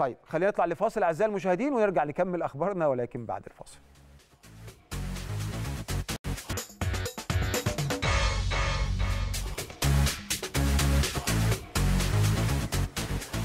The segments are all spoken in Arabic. طيب خلينا نطلع لفاصل اعزائي المشاهدين ونرجع نكمل اخبارنا ولكن بعد الفاصل.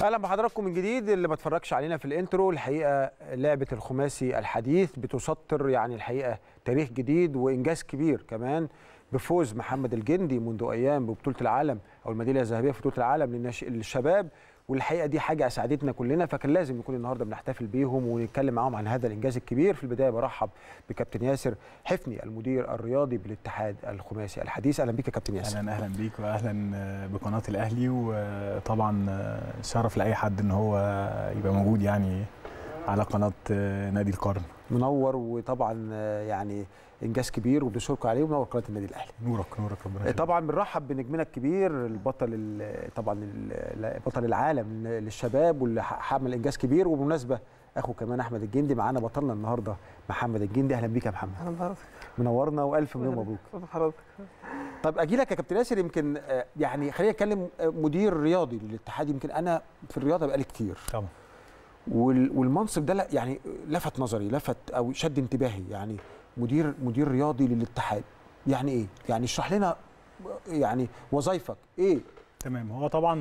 اهلا بحضراتكم من جديد. اللي ما اتفرجش علينا في الانترو، الحقيقه لعبه الخماسي الحديث بتسطر يعني الحقيقه تاريخ جديد وانجاز كبير كمان بفوز محمد الجندي منذ ايام ببطوله العالم او الميداليه الذهبيه في بطوله العالم للشباب، والحقيقه دي حاجه اسعدتنا كلنا، فكان لازم نكون النهارده بنحتفل بيهم ونتكلم معاهم عن هذا الانجاز الكبير. في البدايه برحب بكابتن ياسر حفني المدير الرياضي بالاتحاد الخماسي الحديث. اهلا بيك يا كابتن ياسر. اهلا بيك واهلا بقناه الاهلي، وطبعا شرف لاي حد ان هو يبقى موجود يعني على قناه نادي القرن. منور، وطبعا يعني انجاز كبير وبنشكرك عليه ومنور قناه النادي الاهلي. نورك نورك ربنا يخليك. طبعا بنرحب بنجمنا الكبير البطل، طبعا بطل العالم للشباب واللي عمل انجاز كبير، وبمناسبه اخو كمان احمد الجندي معانا بطلنا النهارده محمد الجندي. اهلا بيك يا محمد. اهلا بحضرتك، منورنا والف مليون مبروك. اهلا بحضرتك. طب اجي لك يا كابتن ياسر، يمكن يعني خلينا نتكلم مدير رياضي للاتحاد، يمكن انا في الرياضه بقالي كتير طبعا، والمنصب ده يعني لفت نظري، لفت او شد انتباهي، يعني مدير رياضي للاتحاد يعني ايه؟ يعني اشرح لنا يعني وظايفك ايه؟ تمام. هو طبعا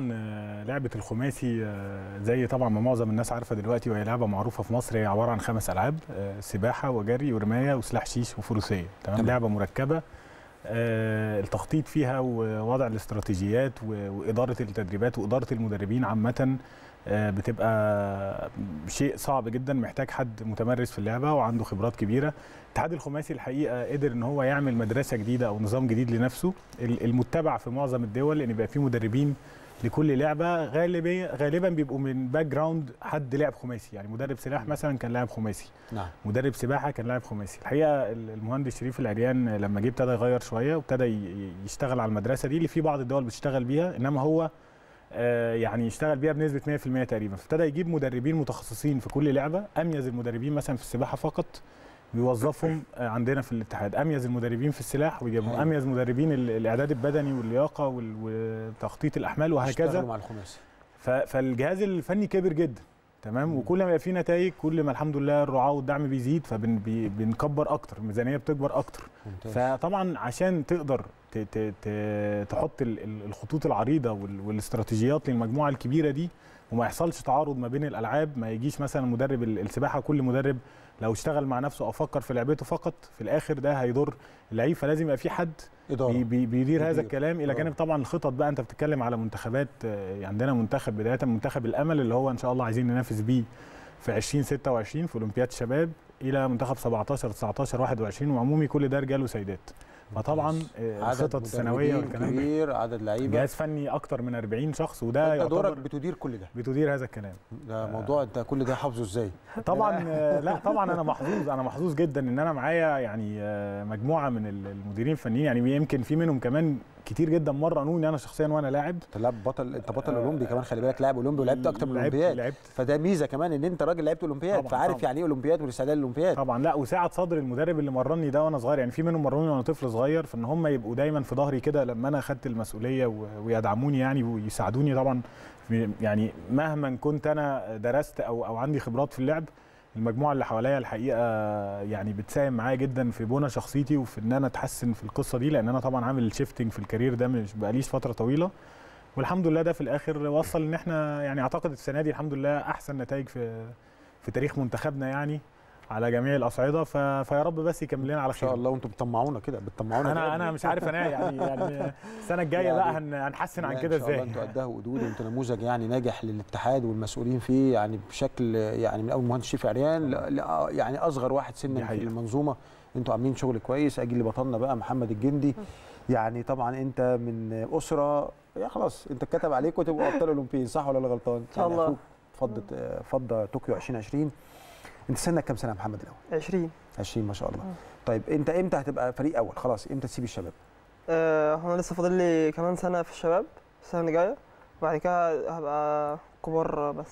لعبه الخماسي زي طبعا ما معظم الناس عارفه دلوقتي، وهي لعبه معروفه في مصر، هي عباره عن 5 العاب، سباحه وجري ورمايه وسلاح شيش وفروسيه. تمام. لعبه مركبه، التخطيط فيها ووضع الاستراتيجيات واداره التدريبات واداره المدربين عامه بتبقى شيء صعب جدا، محتاج حد متمرس في اللعبه وعنده خبرات كبيره. الاتحاد الخماسي الحقيقه قدر ان هو يعمل مدرسه جديده او نظام جديد لنفسه، المتبع في معظم الدول، ان يبقى فيه مدربين لكل لعبه غالبا بيبقوا من باك جراوند حد لاعب خماسي، يعني مدرب سلاح مثلا كان لاعب خماسي. نعم. مدرب سباحه كان لاعب خماسي. الحقيقه المهندس شريف العريان لما جه ابتدى يغير شويه وابتدى يشتغل على المدرسه دي اللي في بعض الدول بتشتغل بيها، انما هو يعني يشتغل بيها بنسبه 100% تقريبا، فابتدى يجيب مدربين متخصصين في كل لعبه. اميز المدربين مثلا في السباحه فقط بيوظفهم عندنا في الاتحاد، اميز المدربين في السلاح ويجيبهم، اميز مدربين الاعداد البدني واللياقه وتخطيط الاحمال وهكذا مع الخماسي. فالجهاز الفني كبر جدا. تمام. وكل ما يبقى في نتائج كل ما الحمد لله الرعاة والدعم بيزيد، فبنكبر اكتر، الميزانيه بتكبر اكتر. ممتاز. فطبعا عشان تقدر تحط الخطوط العريضه والاستراتيجيات للمجموعه الكبيره دي وما يحصلش تعارض ما بين الالعاب، ما يجيش مثلا مدرب السباحه كل مدرب لو اشتغل مع نفسه او فكر في لعبته فقط في الاخر ده هيضر اللعيب، فلازم يبقى في حد بيدير هذا الكلام. الى جانب طبعا الخطط بقى، انت بتتكلم على منتخبات، عندنا منتخب بدايه منتخب الامل اللي هو ان شاء الله عايزين ننافس بيه في 2026 في اولمبياد الشباب، الى منتخب 17 19 21 وعمومي، كل ده رجال وسيدات. فطبعا الخطط السنويه والكلام كبير، عدد لعيبه، جهاز فني اكتر من 40 شخص، وده انت دورك بتدير كل ده، بتدير هذا الكلام. ده موضوع انت كل ده حافظه ازاي؟ طبعا لا طبعا انا محظوظ جدا ان انا معايا يعني مجموعه من المديرين الفنيين، يعني يمكن في منهم كمان كتير جدا مرنوني انا شخصيا وانا لاعب. انت بطل اولمبي كمان، خلي بالك، لاعب اولمبي ولعبت اكتر من اولمبياد، فده ميزه كمان ان انت راجل لعبت اولمبياد فعارف يعني ايه اولمبياد والاستعداد للاولمبياد. طبعا لا، وساعد صدر المدرب اللي مرني ده وانا صغير، يعني في منهم مرنوني وانا طفل صغير، فان هم يبقوا دايما في ظهري كده لما انا اخدت المسؤوليه ويدعموني يعني ويساعدوني. طبعا يعني مهما كنت انا درست او عندي خبرات في اللعب، المجموعه اللي حواليا الحقيقه يعني بتساهم معايا جدا في بنى شخصيتي وفي ان انا اتحسن في القصه دي، لان انا طبعا عامل شيفتنج في الكارير ده مش بقاليش فتره طويله، والحمد لله ده في الاخر وصل ان احنا يعني اعتقد السنه دي الحمد لله احسن نتائج في تاريخ منتخبنا يعني على جميع الاصعده، فيا رب بس يكمل لنا على خير ان شاء الله. وانتم بتطمعونا كده، بتطمعونا انا مش عارف انا يعني السنه الجايه بقى هنحسن عن كده ازاي. انتوا قدها وقدود، انتوا نموذج يعني ناجح للاتحاد والمسؤولين فيه يعني بشكل يعني من اول مهندس شريف عريان يعني اصغر واحد سنا في المنظومه، انتوا عاملين شغل كويس. اجي لبطلنا بقى محمد الجندي، يعني طبعا انت من اسره يا خلاص انت اتكتب عليك وتبقوا ابطال اولمبيين، صح ولا انا غلطان؟ ان شاء الله. فضه طوكيو 2020. انت سنك كام سنه يا محمد الاول؟ 20 ما شاء الله. طيب انت امتى هتبقى فريق اول؟ خلاص امتى تسيب الشباب؟ انا لسه فاضل لي كمان سنه في الشباب السنه اللي جايه، وبعد كده هبقى كبار بس.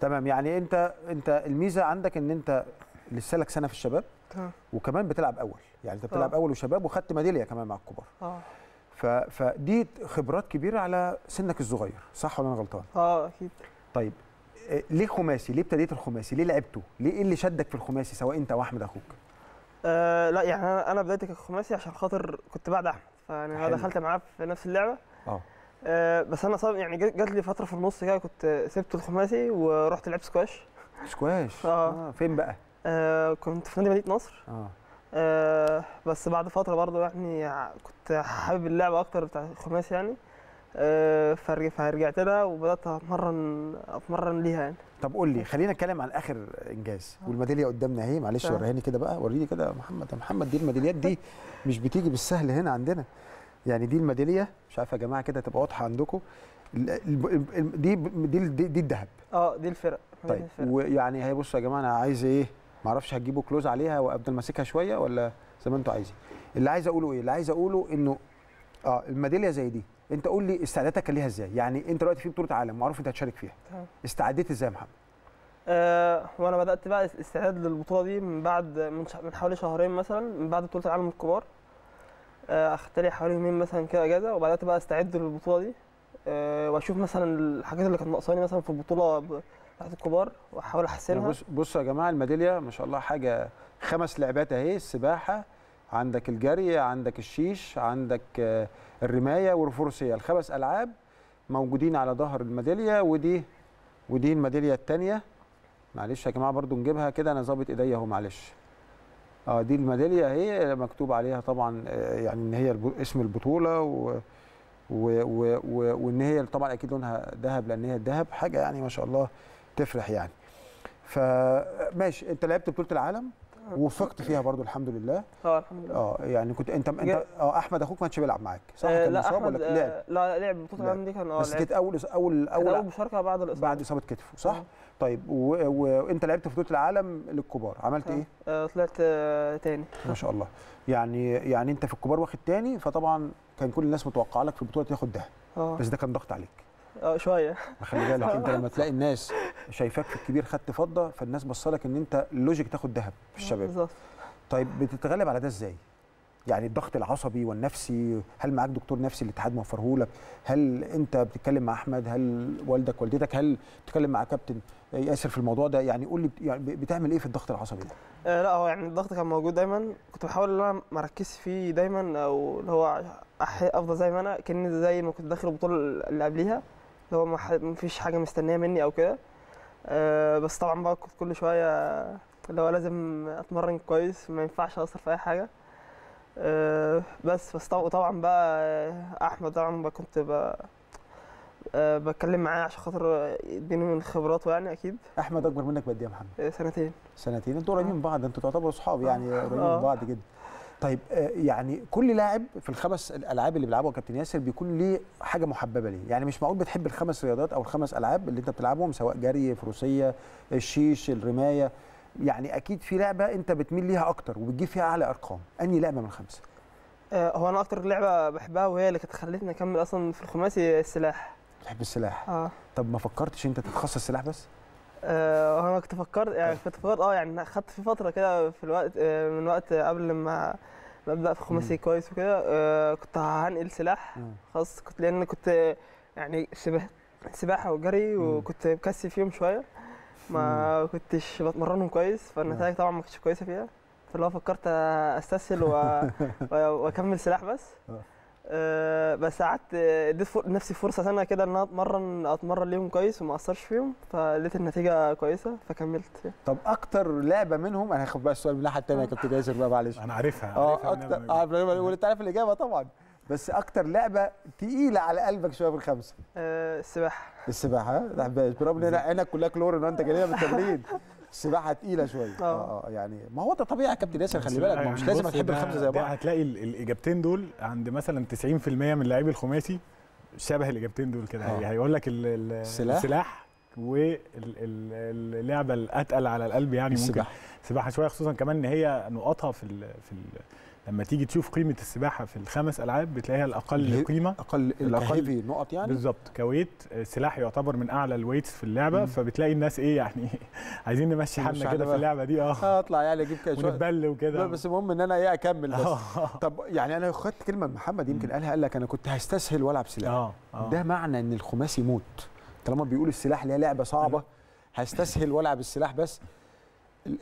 تمام. يعني انت الميزه عندك ان انت لسه لك سنه في الشباب، وكمان بتلعب اول، يعني انت بتلعب اول وشباب وخدت ميداليه كمان مع الكبار. فدي خبرات كبيره على سنك الصغير، صح ولا انا غلطان؟ اكيد. طيب ليه خماسي؟ ليه ابتديت الخماسي؟ ليه لعبته؟ ليه ايه اللي شدك في الخماسي سواء انت واحمد اخوك؟ لا يعني انا بدايتي الخماسي عشان خاطر كنت بعد احمد، فانا دخلت معاه في نفس اللعبه. بس انا صار يعني جات لي فتره في النص كده كنت سبت الخماسي ورحت لعبت سكواش. سكواش؟ فين بقى؟ كنت في نادي مدينه نصر. بس بعد فتره برضه يعني كنت حابب اللعبه اكتر بتاع الخماسي يعني، فرجعت لها وبدات اتمرن ليها يعني. طب قول لي، خلينا نتكلم عن اخر انجاز والميداليه قدامنا اهي، معلش وريهاني كده بقى، وريني كده يا محمد. يا محمد دي الميداليات دي مش بتيجي بالسهل هنا عندنا يعني، دي الميداليه مش عارف يا جماعه كده تبقى واضحه عندكم، دي الذهب. دي الفرق. طيب ويعني هي بصوا يا جماعه، انا عايز ايه؟ معرفش هتجيبوا كلوز عليها وابدا ماسكها شويه ولا زي ما انتوا عايزين. اللي عايز اقوله ايه؟ اللي عايز اقوله انه الميداليه زي دي، انت قول لي استعدادك ليها ازاي؟ يعني انت دلوقتي في بطوله عالم معروف انت هتشارك فيها، استعديت ازاي يا محمد؟ وانا بدات بقى الاستعداد للبطوله دي من بعد من حوالي شهرين مثلا، من بعد بطوله العالم الكبار. اخدت لي حوالي يومين مثلا كده اجازه، وبدات بقى استعد للبطوله دي، واشوف مثلا الحاجات اللي كانت ناقصاني مثلا في البطوله بتاعت الكبار واحاول احسنها. بصوا يا جماعه، الميداليه ما شاء الله حاجه، 5 لعبات اهي، السباحه عندك، الجري عندك، الشيش عندك، الرمايه والفروسيه، ال5 ألعاب موجودين على ظهر الميداليه. ودي الميداليه الثانيه، معلش يا جماعه برضو نجيبها كده، انا ظابط ايديا اهو معلش. دي الميداليه اهي، مكتوب عليها طبعا يعني ان هي اسم البطوله وان هي طبعا اكيد لونها ذهب لان هي الذهب، حاجه يعني ما شاء الله تفرح يعني. فماشي، انت لعبت بطوله العالم ووفقت فيها برضو الحمد لله. الحمد لله. يعني كنت انت احمد اخوك ما كانش بيلعب معاك صح؟ كان مصاب ولا لعب؟ لا لعب بطوله العالم دي، كان بس كانت اول مشاركه بعد الاصابه، بعد اصابه كتفه صح؟ طيب وانت لعبت في بطوله العالم للكبار، عملت ايه؟ طلعت تاني ما شاء الله. يعني انت في الكبار واخد تاني، فطبعا كان كل الناس متوقعه لك في البطوله تاخد ده، بس ده كان ضغط عليك شويه. خلي بالك انت لما تلاقي الناس شايفاك في الكبير خدت فضه، فالناس بصلك ان انت لوجيك تاخد ذهب في الشباب بالظبط. طيب بتتغلب على ده ازاي؟ يعني الضغط العصبي والنفسي، هل معاك دكتور نفسي الاتحاد موفره لك؟ هل انت بتتكلم مع احمد؟ هل والدك والدتك؟ هل بتتكلم مع كابتن ياسر في الموضوع ده؟ يعني قول لي يعني بتعمل ايه في الضغط العصبي ده؟ لا هو يعني الضغط كان موجود دايما، كنت بحاول ان انا ما اركزش فيه دايما، او اللي هو افضل زي ما انا كاني زي ما كنت داخل البطوله اللي قبليها، اللي هو ما فيش حاجه مستنيه مني او كده. بس طبعا بقى كنت كل شويه اللي هو لازم اتمرن كويس، ما ينفعش اقصر في اي حاجه. بس طبعا بقى احمد طبعا بقى كنت بتكلم معاه عشان خاطر يديني من خبراته يعني. اكيد احمد اكبر منك بقد ايه يا محمد؟ 2 سنين. انتوا قريبين من بعض، انتوا تعتبروا اصحاب يعني، قريبين من بعض جدا. طيب يعني كل لاعب في ال5 الألعاب اللي بيلعبها كابتن ياسر بيكون ليه حاجه محببه ليه، يعني مش معقول بتحب ال5 رياضات او ال5 ألعاب اللي انت بتلعبهم، سواء جري، فروسيه، الشيش، الرمايه، يعني اكيد في لعبه انت بتميل ليها اكتر وبتجيب فيها اعلى ارقام، انهي لعبه من ال5؟ هو انا اكتر لعبه بحبها وهي اللي كانت خلتني اكمل اصلا في الخماسي السلاح. بتحب السلاح؟ طب ما فكرتش انت تتخصص سلاح بس؟ انا كنت فكرت يعني اخدت في فتره كده في الوقت، من وقت قبل ما ابدا في خماسي كويس وكده، كنت هنقل سلاح خاص، كنت لان كنت يعني سباحه وجري وكنت مكسل فيهم شويه، ما كنتش بتمرنهم كويس، فالنتائج طبعا ما كانتش كويسه فيها، فاللي هو فكرت استسهل واكمل سلاح بس. بس قعدت اديت لنفسي فرصه سنه كده ان انا اتمرن ليهم كويس وما اقصرش فيهم، فلقيت النتيجه كويسه فكملت. طب اكتر لعبه منهم، انا هاخد بقى السؤال من الناحيه الثانيه يا كابتن ياسر بقى معلش، انا عارفها. اكتر وانت عارف الاجابه طبعا، بس اكتر لعبه تقيله على قلبك شويه في ال5؟ السباحه. السباحه برغم ان عينك كلها كلور ان انت جاي من التمرين، السباحه تقيله شويه. يعني ما هو ده طبيعي يا كابتن ياسر، خلي بالك ما مش لازم هتحب ال5 زي بعض. هتلاقي الاجابتين دول عند مثلا 90% من لاعبي الخماسي شبه الاجابتين دول كده. هيقول لك السلاح واللعبه الاتقل على القلب يعني ممكن السباحه شويه، خصوصا كمان ان هي نقطها في لما تيجي تشوف قيمه السباحه في ال5 ألعاب بتلاقيها الاقل قيمه، الاقل نقط يعني بالظبط كويت. السلاح يعتبر من اعلى الويتس في اللعبه، فبتلاقي الناس ايه يعني عايزين نمشي حالنا كده في اللعبه دي. اطلع يعني اجيب كده ونتبل وكده، بس المهم ان انا ايه اكمل بس. طب يعني انا خدت كلمه محمد يمكن قالها، قال لك انا كنت هستسهل والعب سلاح. ده معنى ان الخماسي موت طالما بيقول السلاح ليها لعبه صعبه هستسهل والعب السلاح، بس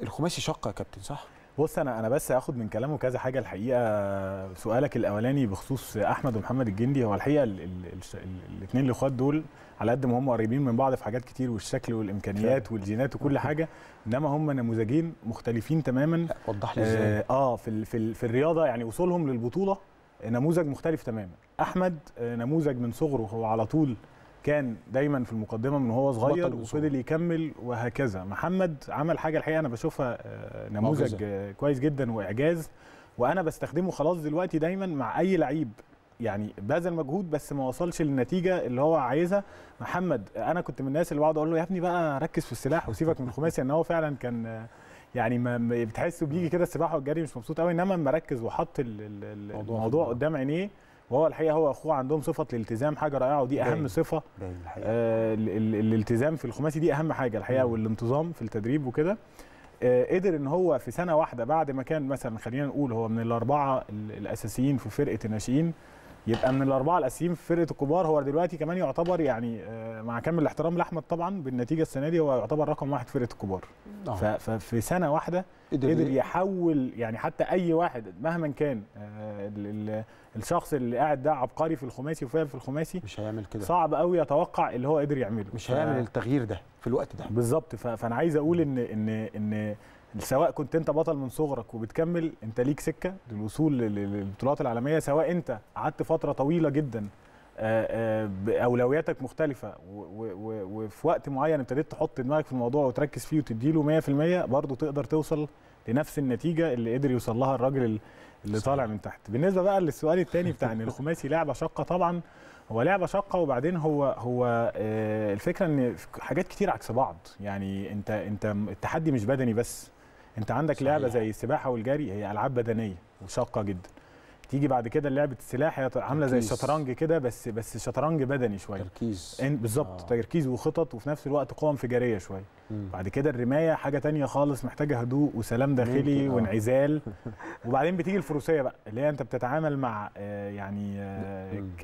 الخماسي شق يا كابتن صح؟ بص انا بس هاخد من كلامه كذا حاجه. الحقيقه سؤالك الاولاني بخصوص احمد ومحمد الجندي، هو الحقيقه الاثنين الاخوات دول على قد ما هم قريبين من بعض في حاجات كتير والشكل والامكانيات والجينات وكل حاجه، انما هم نموذجين مختلفين تماما. وضح لي ازاي؟ في الرياضه يعني وصولهم للبطوله نموذج مختلف تماما. احمد نموذج من صغره، هو على طول كان دايما في المقدمه من هو صغير وفضل يكمل وهكذا. محمد عمل حاجه الحقيقه انا بشوفها نموذج كويس جدا واعجاز، وانا بستخدمه خلاص دلوقتي دايما مع اي لعيب يعني بذل مجهود بس ما وصلش للنتيجه اللي هو عايزها. محمد انا كنت من الناس اللي بقعد اقول له يا ابني بقى ركز في السلاح وسيبك من الخماسي، ان هو فعلا كان يعني ما بتحسه بيجي كده السباحه والجري مش مبسوط قوي، انما مركز وحط الموضوع قدام عينيه. وهو الحقيقه هو واخوه عندهم صفه الالتزام حاجه رائعه، ودي اهم صفه الالتزام في الخماسي، دي اهم حاجه الحقيقه والانتظام في التدريب وكده. قدر ان هو في سنه واحده بعد ما كان مثلا خلينا نقول هو من الاربعه الاساسيين في فرقه الناشئين يبقى من الاربعه الاساسيين في فرقه الكبار، هو دلوقتي كمان يعتبر يعني مع كامل الاحترام لاحمد طبعا بالنتيجه السنه دي هو يعتبر رقم واحد في فرقه الكبار. ففي سنه واحده قدر يحول يعني حتى اي واحد مهما كان الشخص اللي قاعد ده عبقري في الخماسي وفاهم في الخماسي مش هيعمل كده، صعب قوي يتوقع اللي هو قدر يعمله، مش هيعمل التغيير ده في الوقت ده بالظبط. فانا عايز اقول ان سواء كنت انت بطل من صغرك وبتكمل، انت ليك سكه للوصول للبطولات العالميه، سواء انت قعدت فتره طويله جدا باولوياتك مختلفه وفي وقت معين ابتديت تحط دماغك في الموضوع وتركز فيه وتديله 100%، برضه تقدر توصل لنفس النتيجه اللي قدر يوصل لها الراجل اللي طالع من تحت. بالنسبه بقى للسؤال الثاني بتاع ان الخماسي لعبه شاقه، طبعا هو لعبه شاقه، وبعدين هو الفكره ان حاجات كتير عكس بعض، يعني انت التحدي مش بدني بس، انت عندك لعبه زي السباحه والجري هي العاب بدنيه وشاقه جدا، تيجي بعد كده لعبه السلاح هي عامله زي الشطرنج كده، بس الشطرنج بدني شويه، تركيز بالظبط، تركيز وخطط وفي نفس الوقت قوه انفجاريه شويه. بعد كده الرمايه حاجه ثانيه خالص، محتاجه هدوء وسلام داخلي وانعزال. وبعدين بتيجي الفروسيه بقى اللي هي انت بتتعامل مع يعني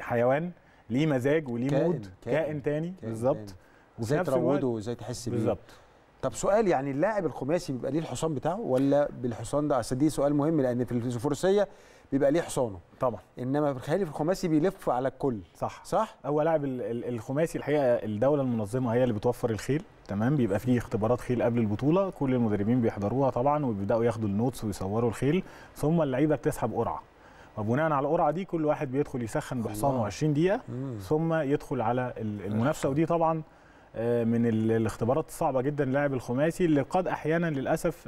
حيوان ليه مزاج وليه مود، كائن تاني بالظبط، وازاي تروده وازاي تحس بيه بالظبط. طب سؤال، يعني اللاعب الخماسي بيبقى ليه الحصان بتاعه ولا بالحصان ده؟ اصل دي سؤال مهم، لان في الفروسيه بيبقى ليه حصانه طبعا، انما بتخيل في الخماسي بيلف على الكل. صح. هو لاعب الخماسي الحقيقه الدوله المنظمه هي اللي بتوفر الخيل، تمام، بيبقى فيه اختبارات خيل قبل البطوله، كل المدربين بيحضروها طبعا وبيبداوا ياخدوا النوتس ويصوروا الخيل، ثم اللعيبه بتسحب قرعه، وبناء على القرعه دي كل واحد بيدخل يسخن بحصانه 20 دقيقه ثم يدخل على المنافسه. ودي طبعا من الاختبارات الصعبه جدا لاعب الخماسي، اللي قد احيانا للاسف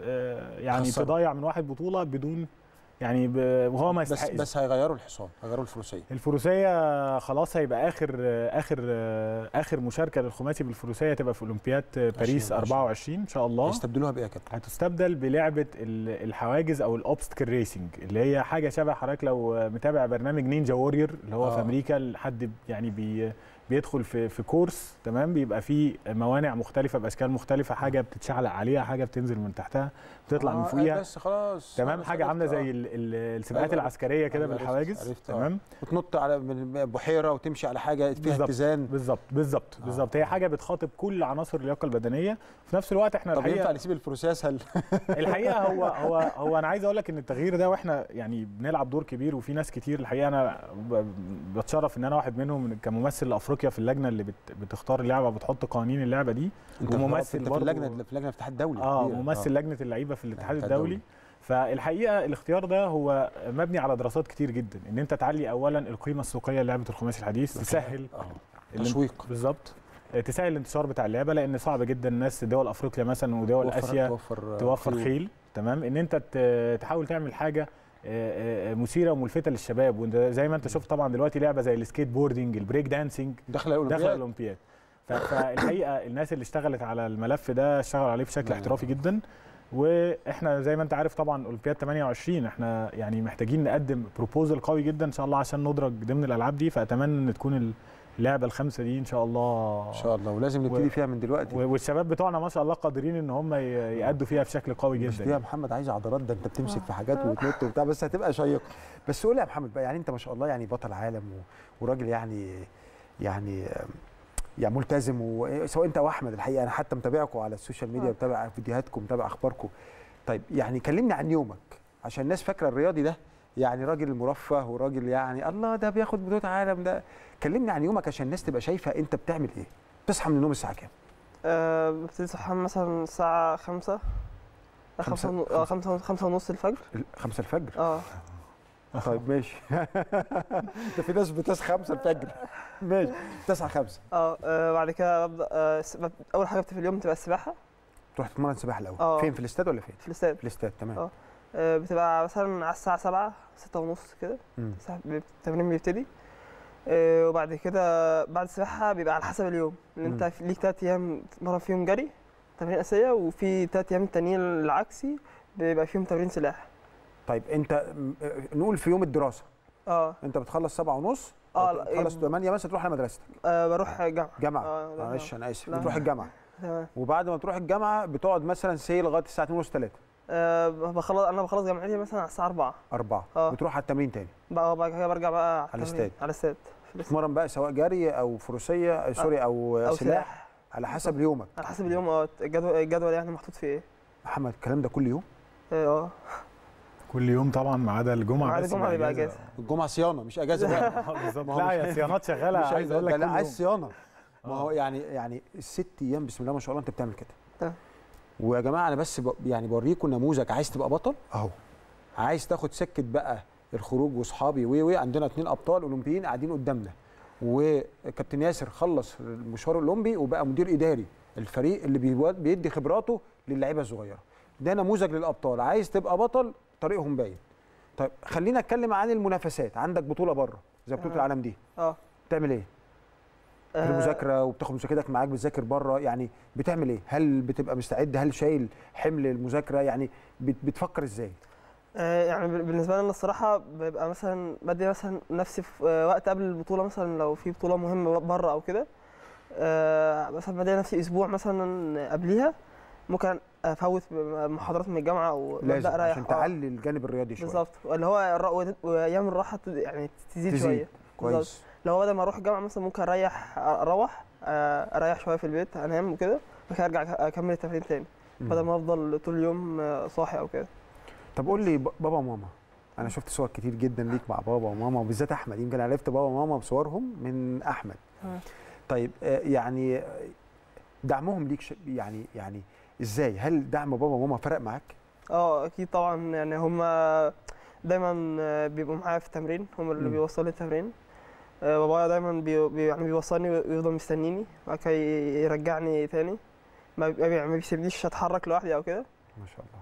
يعني تضيع من واحد بطوله بدون يعني وهو ما يستحقش. بس هيغيروا الحصان، هيغيروا الفروسيه خلاص، هيبقى اخر مشاركه للخماسي بالفروسيه تبقى في اولمبياد باريس 24 ان شاء الله. هيستبدلوها بايه يا كابتن؟ هتستبدل بلعبه الحواجز او الاوبستكل ريسنج، اللي هي حاجه شبه حضرتك لو متابع برنامج نينجا وورير اللي هو في امريكا، حد يعني بيدخل في كورس، تمام، بيبقى فيه موانع مختلفه باشكال مختلفه، حاجه بتتشعلق عليها، حاجه بتنزل من تحتها، بتطلع من فوقيها، بس خلاص تمام، حاجه عامله زي السباقات العسكريه كده بالحواجز، تمام، وتنط على بحيره وتمشي على حاجه فيها اتزان. بالظبط. هي حاجه بتخاطب كل عناصر اللياقه البدنيه في نفس الوقت. احنا الحقيقه طب ينفع نسيب الفروسيه اسهل؟ الحقيقه هو انا عايز اقول لك ان التغيير ده واحنا يعني بنلعب دور كبير، وفي ناس كتير الحقيقه انا بتشرف ان انا واحد منهم كممثل افريقيا في اللجنه اللي بتختار اللعبه وبتحط قوانين اللعبه دي، وممثل برضه في اللجنه الاتحاد الدولي، ممثل لجنه اللعيبه في الاتحاد الدولي. فالحقيقه الاختيار ده هو مبني على دراسات كتير جدا، ان انت تعلي اولا القيمه السوقيه للعبه الخماسي الحديث، تسهل تشويق بالظبط، تسهل الانتشار بتاع اللعبه، لان صعب جدا الناس دول افريقيا مثلا ودول اسيا توفر خيل، تمام، ان انت تحاول تعمل حاجه مثيره وملفته للشباب، وزي ما انت شفت طبعا دلوقتي لعبه زي السكيت بوردنج، البريك دانسينج داخله الاولمبياد. فالحقيقه الناس اللي اشتغلت على الملف ده اشتغلوا عليه بشكل احترافي جدا، واحنا زي ما انت عارف طبعا اولمبياد 28 احنا يعني محتاجين نقدم بروبوزل قوي جدا ان شاء الله عشان ندرج ضمن الالعاب دي. فاتمنى ان تكون اللعبه الخمسه دي ان شاء الله ولازم نبتدي فيها من دلوقتي، والشباب بتوعنا ما شاء الله قادرين ان هم يأدوا فيها بشكل قوي جدا. مش دي يا محمد عايز عضلات، ده انت بتمسك في حاجات وتنط وبتاع، بس هتبقى شيقه. بس قول لي يا محمد بقى، يعني انت ما شاء الله يعني بطل عالم وراجل يعني يعني ملتزم، وسواء انت واحمد الحقيقه انا حتى متابعكم على السوشيال ميديا، متابع فيديوهاتكم، متابع اخباركم. طيب يعني كلمني عن يومك، عشان الناس فاكره الرياضي ده يعني راجل مرفه وراجل يعني الله ده بياخد بطولة عالم ده. كلمني عن يومك عشان الناس تبقى شايفه انت بتعمل ايه. بتصحى من النوم الساعه كام؟ ببتدي صحيان مثلا الساعه 5 ونص الفجر. 5 الفجر؟ طيب ماشي. ده في ناس بتصحى 5 الفجر. ماشي، بتصحى 5. بعد كده ببدا اول حاجه في اليوم بتبقى السباحه. تروح تتمرن سباحه الاول؟ فين، في الاستاد ولا فين؟ في الاستاد. في الاستاد، تمام. بتبقى مثلا على الساعه 7 6:30 كده التمرين بيبتدي. وبعد كده بعد السباحه بيبقى على حسب اليوم، ان انت ليك 3 ايام تتمرن فيهم جري تمرين اساسيه، وفي 3 ايام التانيين العكسي بيبقى فيهم تمرين سلاح. طيب انت نقول في يوم الدراسه انت بتخلص 7:30 بتخلص 8 مثلا، تروح على مدرستك؟ بروح جامعه. معلش انا اسف، بتروح الجامعه تمام. وبعد ما تروح الجامعه بتقعد مثلا سي لغايه الساعه 2:30. انا بخلص جامعتي مثلا على الساعه 4. بتروح على التمرين تاني بقى، بعد كده برجع بقى على الاستاد. على الاستاد تتمرن بقى سواء جري او فروسيه، سوري، او سلاح، على حسب يومك. على حسب اليوم، الجدول يعني محطوط فيه ايه. محمد الكلام ده كل يوم؟ كل يوم طبعا، ما عدا الجمعه. ما عدا الجمعه بيبقى اجازه. الجمعه صيانه مش اجازه بقى. لا يا صيانات شغاله، عايز اقول لك لا عايز صيانه. ما هو يعني ال6 ايام بسم الله ما شاء الله انت بتعمل كده. ويا جماعه انا بس يعني بوريكم نموذج. عايز تبقى بطل اهو، عايز تاخد سكه بقى الخروج واصحابي عندنا 2 ابطال اولمبيين قاعدين قدامنا، وكابتن ياسر خلص المشوار الاولمبي وبقى مدير اداري الفريق اللي بيدي خبراته للعيبه الصغيره. ده نموذج للابطال. عايز تبقى بطل طريقهم باين. طيب خلينا اتكلم عن المنافسات. عندك بطوله بره زي بطوله العالم دي، بتعمل ايه؟ المذاكره، وبتاخد مذاكرتك معاك، بتذاكر بره، يعني بتعمل ايه؟ هل بتبقى مستعد؟ هل شايل حمل المذاكره؟ يعني بتفكر ازاي؟ يعني بالنسبه لنا الصراحه بيبقى مثلا بدي مثلا نفسي في وقت قبل البطوله، مثلا لو في بطوله مهمه بره او كده، مثلا بدي نفسي اسبوع مثلا قبليها، ممكن افوت محاضرات من الجامعه وابدا اريح عشان تعلي الجانب الرياضي شويه. بالظبط، اللي هو ايام الراحه يعني تزيد شويه. كويس. لو بدل ما اروح الجامعه مثلا ممكن اريح شويه في البيت، انام وكده، وبعد ارجع اكمل التمرين تاني، بدل ما افضل طول اليوم صاحي او كده. طب قول لي بابا وماما، انا شفت صور كتير جدا ليك مع بابا وماما، وبالذات احمد. يمكن عرفت بابا وماما بصورهم من احمد. طيب يعني دعمهم ليك يعني ازاي؟ هل دعم بابا وماما فرق معاك؟ اكيد طبعا، يعني هما دايما بيبقوا معايا في التمرين، هما اللي بيوصلوا لي التمرين. بابايا دايما بيوصلني ويفضل مستنيني، بعد كده يرجعني تاني، ما بيسيبنيش اتحرك لوحدي او كده. ما شاء الله.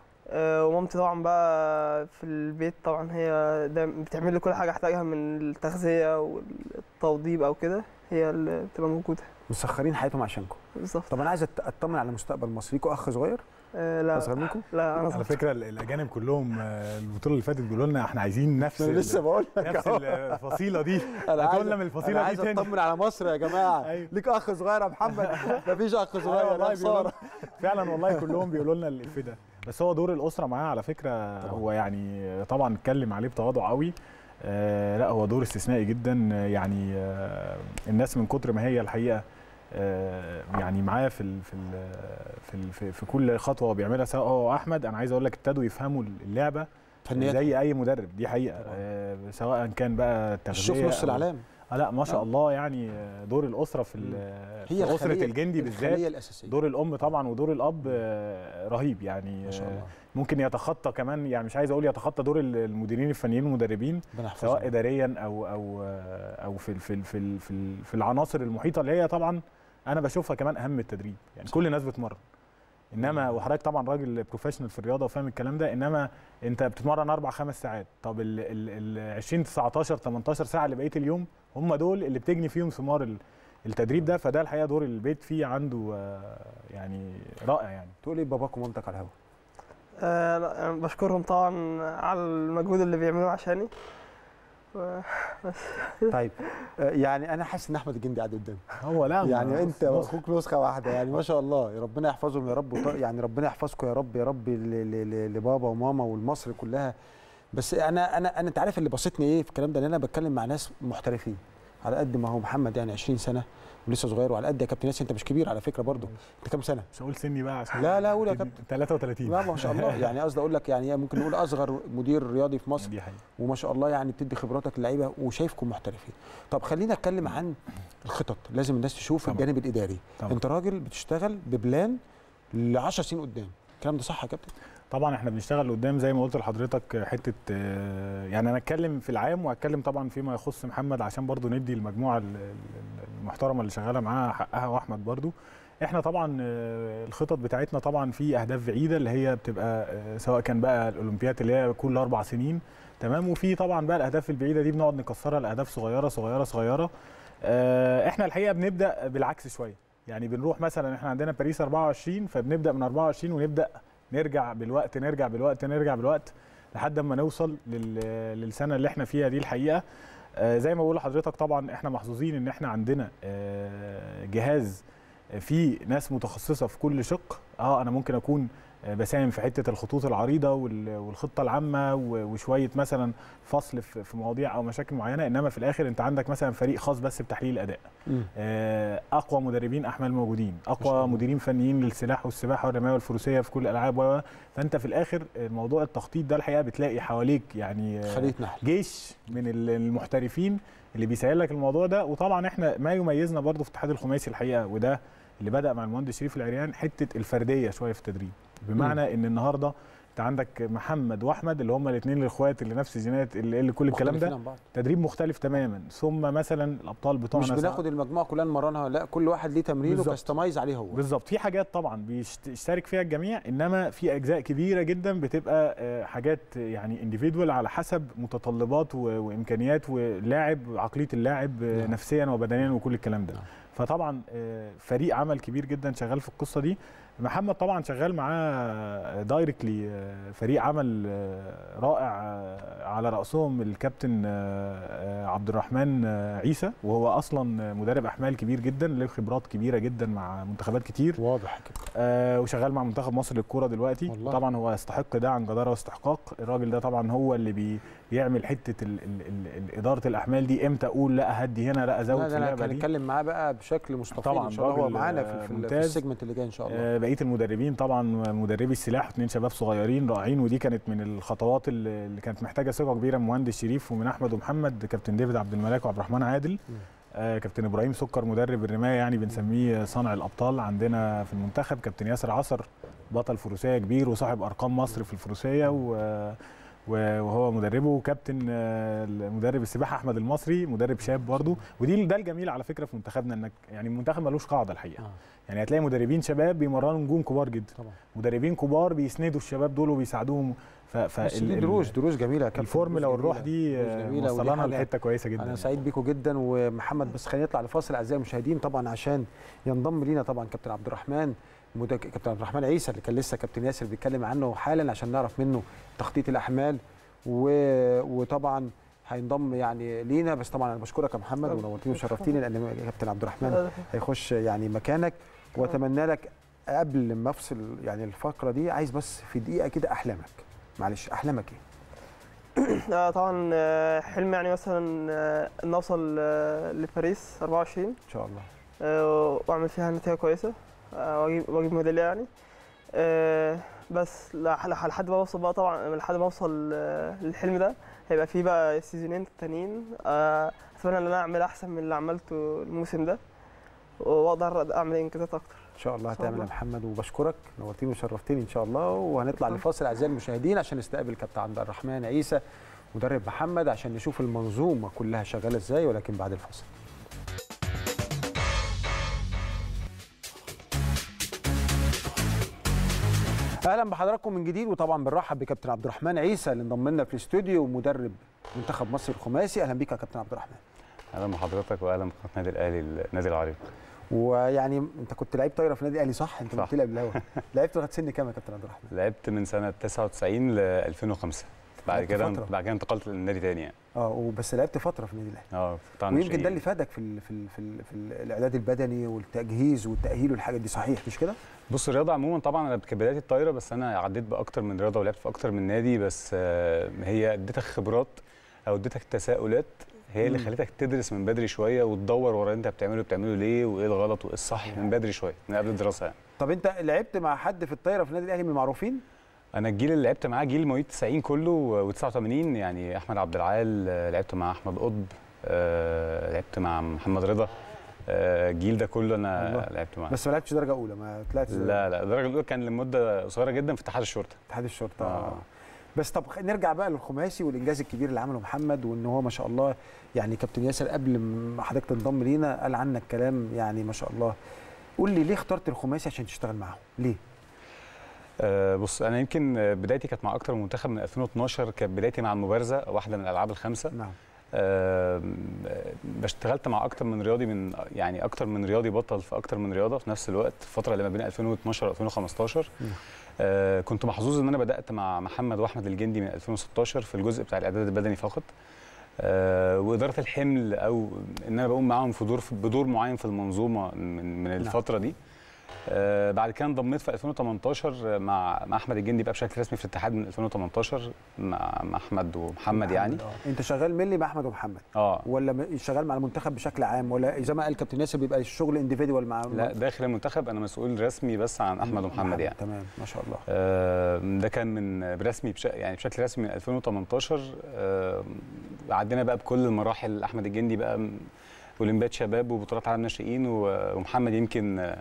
ومامتي طبعا بقى في البيت، طبعا هي دايما بتعمل لي كل حاجه احتاجها من التغذيه والتوضيب او كده، هي اللي بتبقى موجوده. مسخرين حياتهم عشانكم. بالظبط. طب انا عايز اطمن على مستقبل مصر، ليكوا اخ صغير؟ لا اصغر منكم؟ لا انا صغير. على فكره الاجانب كلهم البطوله اللي فاتت بيقولوا لنا احنا عايزين نفس لسه بقول لك نفس الفصيله دي. هتقولنا من الفصيله دي. انا عايز اطمن على مصر يا جماعه. أيوة. ليك اخ صغير يا محمد؟ مفيش اخ صغير يا صار. فعلا والله كلهم بيقولوا لنا الافيه ده، بس هو دور الاسره معاه على فكره. طبعا. هو يعني طبعا اتكلم عليه بتواضع قوي. لا هو دور استثنائي جدا يعني. الناس من كتر ما هي الحقيقه يعني معايا في كل خطوه بيعملها، سواء هو احمد. انا عايز اقول لك ابتدوا يفهموا اللعبه زي اي مدرب، دي حقيقه. سواء كان بقى التغذيه، شوف نص الاعلام. لا ما شاء الله، يعني دور الاسره في اسره الجندي بالذات، دور الام طبعا ودور الاب رهيب يعني. ما شاء الله. ممكن يتخطى كمان، يعني مش عايز اقول يتخطى دور المديرين الفنيين والمدربين، سواء اداريا او في العناصر المحيطه، اللي هي طبعا انا بشوفها كمان اهم التدريب. يعني كل الناس بتمرن، انما وحضرتك طبعا راجل بروفيشنال في الرياضه وفاهم الكلام ده، انما انت بتتمرن 4-5 ساعات. طب ال 20 19 18 ساعه اللي بقيه اليوم، هم دول اللي بتجني فيهم ثمار التدريب ده. فده الحقيقه دور البيت فيه عنده يعني رائع. يعني تقول ايه باباك ومامتك على الهوا؟ يعني بشكرهم طبعا على المجهود اللي بيعملوه عشاني. طيب يعني انا حاسس ان احمد الجندي قاعد قدامي. هو لا يعني انت واخوك نسخه واحده يعني. ما شاء الله، ربنا يحفظهم يا رب. يعني ربنا يحفظكم يا رب، يا رب لبابا وماما والمصر كلها. بس انا انت عارف اللي بسطني ايه في الكلام ده، ان انا بتكلم مع ناس محترفين على قد ما هو محمد، يعني 20 سنه ولسه صغير وعلى قد يا كابتن ياسر، انت مش كبير على فكره برضو، انت كام سنه؟ مش هقول سني بقى عشان لا قول يا كابتن 33. لا ما شاء الله يعني قصدي اقول لك يعني ممكن نقول اصغر مدير رياضي في مصر، دي حقيقة. وما شاء الله يعني بتدي خبراتك للعيبه وشايفكم محترفين. طب خلينا نتكلم عن الخطط، لازم الناس تشوف طبعا. الجانب الاداري طبعا. انت راجل بتشتغل ببلان ل 10 سنين قدام، الكلام ده صح يا كابتن؟ طبعا احنا بنشتغل قدام زي ما قلت لحضرتك حته، يعني انا اتكلم في العام وهتكلم طبعا فيما يخص محمد عشان برضو ندي المجموعه المحترمه اللي شغاله معاها حقها، واحمد برضو. احنا طبعا الخطط بتاعتنا طبعا في اهداف بعيده اللي هي بتبقى سواء كان بقى الاولمبيات اللي هي كل 4 سنين، تمام، وفي طبعا بقى الاهداف البعيده دي بنقعد نكسرها لاهداف صغيره صغيره صغيره. احنا الحقيقه بنبدا بالعكس شويه، يعني بنروح مثلا احنا عندنا باريس 24، فبنبدا من 24 ونبدا نرجع بالوقت لحد ما نوصل للسنه اللي احنا فيها دي. الحقيقه زي ما بقول لحضرتك طبعا احنا محظوظين ان احنا عندنا جهاز فيه ناس متخصصه في كل شق. انا ممكن اكون بساهم في حته الخطوط العريضه والخطه العامه وشويه مثلا فصل في مواضيع او مشاكل معينه، انما في الاخر انت عندك مثلا فريق خاص بس بتحليل الاداء، اقوى مدربين احمال موجودين، اقوى مديرين فنيين للسلاح والسباحه والرمايه والفروسيه في كل الالعاب، فانت في الاخر موضوع التخطيط ده الحقيقه بتلاقي حواليك يعني جيش من المحترفين اللي بيسهل لك الموضوع ده. وطبعا احنا ما يميزنا برضو في الاتحاد الخماسي الحقيقه، وده اللي بدأ مع المهندس شريف العريان، حته الفرديه شويه في التدريب، بمعنى ان النهارده انت عندك محمد واحمد اللي هما الاثنين الاخوات اللي نفس الجينات اللي كل الكلام ده، تدريب مختلف تماما. ثم مثلا الابطال بتوعنا مش بناخد المجموعه كلها نمرنها، لا كل واحد ليه تمرينه وكاستمايز عليه هو بالظبط. في حاجات طبعا بيشترك فيها الجميع، انما في اجزاء كبيره جدا بتبقى حاجات يعني انديفيدوال على حسب متطلبات وامكانيات ولاعب، عقليه اللاعب نفسيا وبدنيا وكل الكلام ده. فطبعا فريق عمل كبير جدا شغال في القصه دي. محمد طبعا شغال معاه دايركتلي فريق عمل رائع، على راسهم الكابتن عبد الرحمن عيسى، وهو اصلا مدرب احمال كبير جدا له خبرات كبيره جدا مع منتخبات كتير، واضح كده، وشغال مع منتخب مصر للكوره دلوقتي والله. طبعا هو يستحق ده عن جداره واستحقاق. الراجل ده طبعا هو اللي بيعمل حته اداره الاحمال دي، امتى اقول لا اهدي هنا لا ازود في اللعبه دي. انا هنتكلم معاه بقى بشكل مستفيض ان شاء الله، هو معانا في السيجمنت اللي جاي ان شاء الله. بقيه المدربين طبعا مدربي السلاح 2 شباب صغيرين رائعين، ودي كانت من الخطوات اللي كانت محتاجه ثقه كبيره من مهندس شريف ومن احمد ومحمد، كابتن ديفيد عبد الملاك وعبد الرحمن عادل، كابتن ابراهيم سكر مدرب الرمايه يعني بنسميه صانع الابطال عندنا في المنتخب، كابتن ياسر عصر بطل فروسيه كبير وصاحب ارقام مصر في الفروسيه وهو مدربه، وكابتن مدرب السباحه احمد المصري مدرب شاب برضه. ودي ده الجميل على فكره في منتخبنا، انك يعني المنتخب ملوش قاعده الحقيقه، يعني هتلاقي مدربين شباب بيمرنوا نجوم كبار جدا طبعا. مدربين كبار بيسندوا الشباب دول وبيساعدوهم، دروس جميله يا كابتن، الفورمولا والروح دي وصلنا لحته كويسه جدا. انا سعيد بيكم جدا. ومحمد بس خلينا نطلع لفاصل اعزائي المشاهدين طبعا عشان ينضم لينا طبعا كابتن عبد الرحمن، كابتن عبد الرحمن عيسى اللي كان لسه كابتن ياسر بيتكلم عنه حالا، عشان نعرف منه تخطيط الاحمال وطبعا هينضم يعني لينا. بس طبعا انا بشكرك يا محمد ونورتني وشرفتيني، لان كابتن عبد الرحمن هيخش يعني مكانك، واتمنى لك قبل ما افصل يعني الفقره دي، عايز بس في دقيقه كده احلامك، معلش احلامك ايه؟ طبعا حلم يعني مثلا ان اوصل لباريس 24 ان شاء الله، واعمل فيها نتيجه كويسه واجيب ميداليه يعني، بس لحد ما اوصل بقى طبعا، لحد ما اوصل للحلم ده هيبقى في بقى سيزونين تانيين، اتمنى ان انا اعمل احسن من اللي عملته الموسم ده واقدر اعمل انجازات اكتر ان شاء الله. هتعمل يا محمد، وبشكرك نورتيني وشرفتيني ان شاء الله. وهنطلع لفاصل اعزائي المشاهدين عشان نستقبل كابتن عبد الرحمن عيسى مدرب محمد عشان نشوف المنظومه كلها شغاله ازاي، ولكن بعد الفاصل. اهلا بحضراتكم من جديد، وطبعا بنرحب بكابتن عبد الرحمن عيسى اللي انضم لنا في الاستوديو ومدرب منتخب مصر الخماسي. اهلا بيك يا كابتن عبد الرحمن. اهلا بحضرتك واهلا بقناه النادي الاهلي النادي العريق. ويعني انت كنت لعيب طايره في النادي الاهلي صح؟ انت قلت لي قبل الهوا لعبت لغايه سن كام يا كابتن عبد الرحمن؟ لعبت من سنه 99 ل 2005، بعد كده انتقلت للنادي ثاني يعني. وبس لعبت فتره في النادي الاهلي. طبعا ويمكن ده اللي فادك في الاعداد البدني والتجهيز والتاهيل والحاجات دي، صحيح مش كده؟ بص الرياضه عموما طبعا انا كبدايه الطايره، بس انا عديت باكتر من رياضه ولعبت في اكتر من نادي، بس هي اديتك خبرات او اديتك تساؤلات هي اللي خلتك تدرس من بدري شويه وتدور ورا انت بتعمله ليه وايه الغلط وايه الصح من بدري شويه من قبل الدراسه يعني. طب انت لعبت مع حد في الطايره في النادي الاهلي من المعروفين؟ انا الجيل اللي لعبت معاه جيل مواليد 90 كله و89 يعني، احمد عبد العال لعبت مع احمد قطب، لعبت مع محمد رضا، الجيل ده كله انا لعبت معاه. بس ما لعبتش درجه اولى، ما طلعتش. لا لا، الدرجه الاولى كان لمده قصيره جدا في اتحاد الشرطه. اتحاد الشرطه بس طب نرجع بقى للخماسي والانجاز الكبير اللي عمله محمد، وان هو ما شاء الله يعني كابتن ياسر قبل ما حضرتك تنضم لينا قال عنك كلام يعني ما شاء الله. قول لي ليه اخترت الخماسي عشان تشتغل معاهم؟ ليه؟ بص، انا يمكن بدايتي كانت مع اكتر من منتخب من 2012، كانت بدايتي مع المبارزه واحده من الالعاب الخمسه. نعم. اشتغلت مع اكتر من رياضي، من يعني اكتر من رياضي بطل في اكتر من رياضه في نفس الوقت، الفتره اللي ما بين 2012 و2015. كنت محظوظ ان انا بدات مع محمد واحمد الجندي من 2016 في الجزء بتاع الاعداد البدني فقط، واداره الحمل او ان انا بقوم معاهم في دور بدور معين في المنظومه من الفتره دي. بعد كده انضميت في 2018 مع احمد الجندي بقى بشكل رسمي في الاتحاد من 2018 مع احمد ومحمد يعني. انت شغال ملي مع احمد ومحمد ولا شغال مع المنتخب بشكل عام، ولا زي ما قال كابتن ياسر بيبقى الشغل انديفيدوال مع لا داخل المنتخب؟ انا مسؤول رسمي بس عن احمد ومحمد يعني. تمام، ما شاء الله. ده كان من برسمي يعني بشكل رسمي من 2018. عدينا بقى بكل المراحل، احمد الجندي بقى اولمبياد شباب وبطولات عالم ناشئين، ومحمد يمكن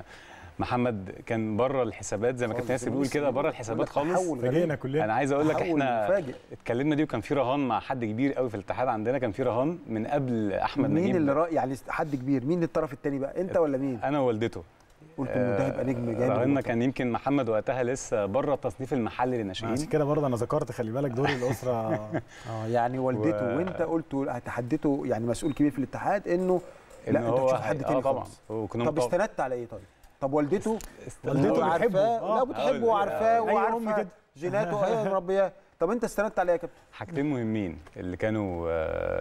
محمد كان بره الحسابات زي ما كابتن ياسر بيقول كده، بره الحسابات خالص. فاجئنا كلنا. انا عايز اقول لك احنا اتكلمنا دي، وكان في رهان مع حد كبير قوي في الاتحاد عندنا، كان في رهان من قبل احمد نجيب. مين اللي يعني حد كبير؟ مين الطرف الثاني بقى، انت ولا مين؟ انا ووالدته. قلت انه ده هيبقى نجم جامد. رهنا كان يمكن محمد وقتها لسه بره التصنيف المحلي للناشئين. عشان كده برضه انا ذكرت خلي بالك دور الاسره. يعني والدته وانت قلتوا هتحدته يعني مسؤول كبير في الاتحاد انه لا انت تشوف حد ثاني خالص. طب استندت على ايه طيب؟ طب والدته عارفاه؟ لا بتحبه وعارفاه وعارفه جيناته. ايوه مربياه. طب انت استندت عليها يا كابتن؟ حاجتين مهمين اللي كانوا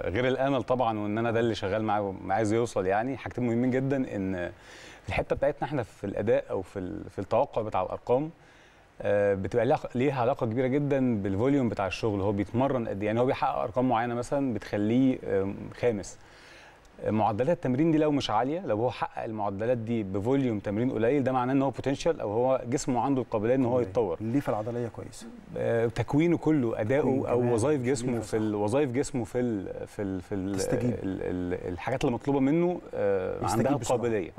غير الامل طبعا، وان انا ده اللي شغال معاه عايز يوصل يعني. حاجتين مهمين جدا، ان الحته بتاعتنا احنا في الاداء او في التوقع بتاع الارقام بتبقى ليها علاقه كبيره جدا بالفوليوم بتاع الشغل. هو بيتمرن قد يعني، هو بيحقق ارقام معينه مثلا بتخليه خامس. معدلات التمرين دي لو مش عاليه، لو هو حقق المعدلات دي بفوليوم تمرين قليل، ده معناه ان هو بوتنشال او هو جسمه عنده القابليه ان هو يتطور. الليفه العضليه كويسه، تكوينه كله، اداؤه او وظائف جسمه في وظائف جسمه في الحاجات اللي مطلوبه منه عندها القابليه.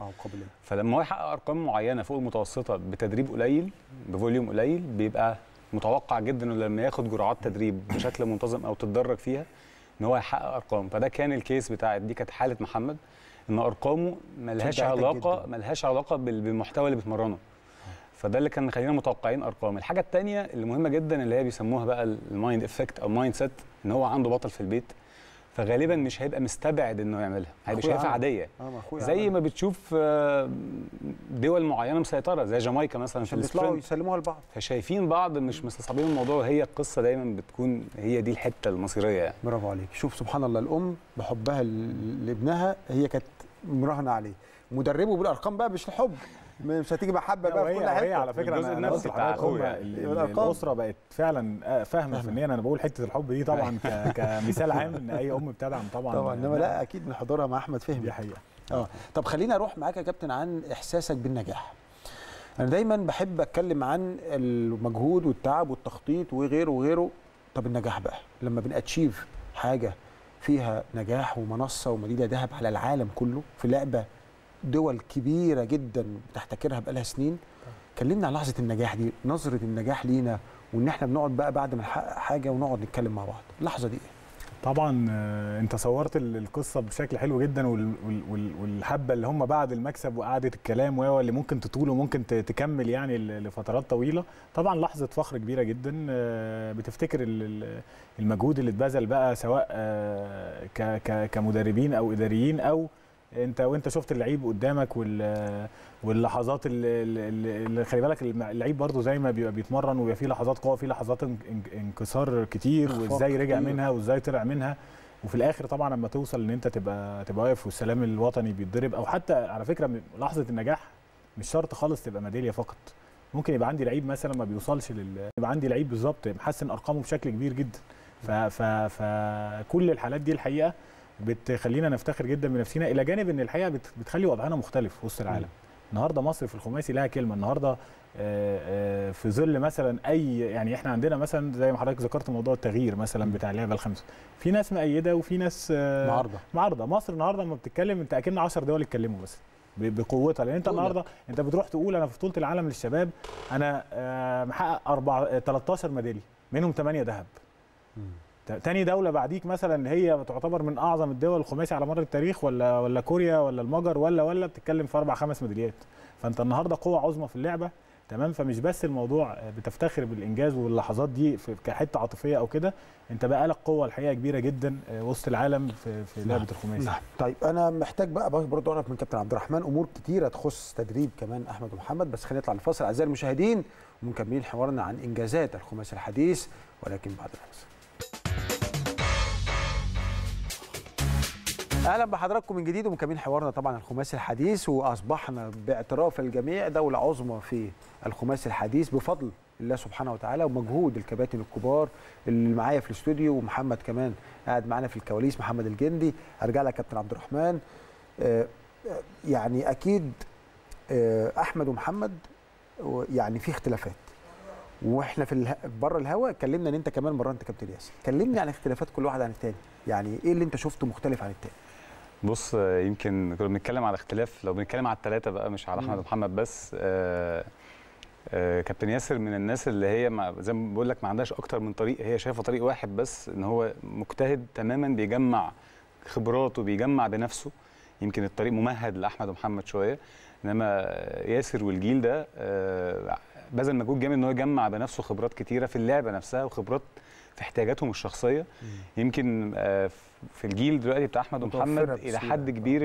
فلما هو يحقق ارقام معينه فوق المتوسطه بتدريب قليل بفوليوم قليل، بيبقى متوقع جدا انه لما ياخد جرعات تدريب بشكل منتظم او تتدرج فيها ان هو هيحقق ارقام. فده كان الكيس بتاعت دي، كانت حاله محمد ان ارقامه ملهاش علاقه بالمحتوى اللي بيتمرنه. فده اللي كان خلينا متوقعين ارقام. الحاجه الثانيه اللي مهمه جدا اللي هي بيسموها بقى المايند افكت او مايند سيت، ان هو عنده بطل في البيت، فغالبا مش هيبقى مستبعد انه يعملها، هيبقى شايفها عاديه. زي ما بتشوف دول معينه مسيطره زي جامايكا مثلا في السبرنت، بيطلعوا يسلموها لبعض، فشايفين بعض مش مستصعبين الموضوع. هي القصه دايما بتكون هي دي الحته المصيريه يعني. برافو عليك. شوف سبحان الله، الام بحبها لابنها هي كانت مراهنه عليه، مدربه بالارقام بقى مش الحب، مش هتيجي محبه بقى في كل حته. على فكره انا نفسي الاسره بقت فعلا فاهمه فنيا. انا بقول حته الحب دي طبعا كمثال عام ان اي ام بتدعم طبعا انما لا اكيد نحضرها مع احمد فهمي. دي حقيقه. طب خلينا اروح معاك يا كابتن عن احساسك بالنجاح. انا دايما بحب اتكلم عن المجهود والتعب والتخطيط وغيره وغيره. طب النجاح بقى لما بناتشيف حاجه فيها نجاح ومنصه ومدينه ذهب على العالم كله في لعبه دول كبيرة جدا بتحتكرها بقالها سنين، كلمنا عن لحظة النجاح دي، نظرة النجاح لينا، وإن إحنا بنقعد بقى بعد ما نحقق حاجة ونقعد نتكلم مع بعض، اللحظة دي إيه؟ طبعا أنت صورت القصة بشكل حلو جدا، والحبة اللي هم بعد المكسب وقعدة الكلام اللي ممكن تطول وممكن تكمل يعني لفترات طويلة. طبعا لحظة فخر كبيرة جدا، بتفتكر المجهود اللي اتبذل بقى سواء كمدربين أو إداريين أو انت وانت شفت اللعيب قدامك، واللحظات اللي خلي بالك اللعيب برضو زي ما بيبقى بيتمرن وبيبقى فيه لحظات قوه، فيه لحظات انكسار كتير، وازاي رجع منها وازاي طلع منها، وفي الاخر طبعا لما توصل ان انت تبقى واقف والسلام الوطني بيتضرب. او حتى على فكره لحظه النجاح مش شرط خالص تبقى ميداليه فقط، ممكن يبقى عندي لعيب مثلا ما بيوصلش يبقى عندي لعيب بالظبط محسن ارقامه بشكل كبير جدا. فكل الحالات دي الحقيقه بتخلينا نفتخر جدا بنفسنا، الى جانب ان الحقيقه بتخلي وضعنا مختلف وسط العالم. النهارده مصر في الخماسي لها كلمه، النهارده في ظل مثلا اي يعني احنا عندنا مثلا زي ما حضرتك ذكرت موضوع التغيير مثلا بتاع اللعبه الخمسه، في ناس مؤيده وفي ناس معارضه. مصر النهارده لما بتتكلم انت اكن 10 دول يتكلموا بس بقوتها، لان انت النهارده انت بتروح تقول انا في بطوله العالم للشباب انا محقق 13 ميداليه منهم 8 ذهب. تاني دولة بعديك مثلا هي تعتبر من أعظم الدول الخماسي على مر التاريخ ولا كوريا ولا المجر ولا بتتكلم في 4-5 ميداليات، فأنت النهارده قوة عظمى في اللعبة، تمام؟ فمش بس الموضوع بتفتخر بالإنجاز واللحظات دي كحتة عاطفية أو كده، أنت بقى لك قوة الحقيقة كبيرة جدا وسط العالم في لعبة الخماسي. نعم. طيب أنا محتاج بقى برضه أعرف من كابتن عبد الرحمن أمور كتيرة تخص تدريب كمان أحمد ومحمد، بس خلينا نطلع لفاصل أعزائي المشاهدين ومكملين حوارنا عن إنجازات الخماسي الحديث، ولكن بعد الفاصل. اهلا بحضراتكم من جديد ومكملين حوارنا طبعا الخماسي الحديث، واصبحنا باعتراف الجميع دوله عظمى في الخماسي الحديث بفضل الله سبحانه وتعالى ومجهود الكباتن الكبار اللي معايا في الاستوديو، ومحمد كمان قاعد معانا في الكواليس، محمد الجندي. ارجع لك كابتن عبد الرحمن، يعني اكيد احمد ومحمد يعني في اختلافات، واحنا في بره الهوا اتكلمنا ان انت كمان مرنت كابتن ياسر، كلمني عن اختلافات كل واحد عن الثاني، يعني ايه اللي انت شفته مختلف عن الثاني؟ بص، يمكن كنا بنتكلم على اختلاف، لو بنتكلم على الثلاثه بقى مش على احمد ومحمد بس، كابتن ياسر من الناس اللي هي زي ما بقول لك ما عندهاش اكتر من طريق، هي شايفه طريق واحد بس، ان هو مجتهد تماما، بيجمع خبراته بيجمع بنفسه. يمكن الطريق ممهد لاحمد ومحمد شويه، انما ياسر والجيل ده بذل مجهود جامد ان هو يجمع بنفسه خبرات كتيره في اللعبه نفسها وخبرات في احتياجاتهم الشخصيه. يمكن في الجيل دلوقتي بتاع احمد ومحمد الى حد كبير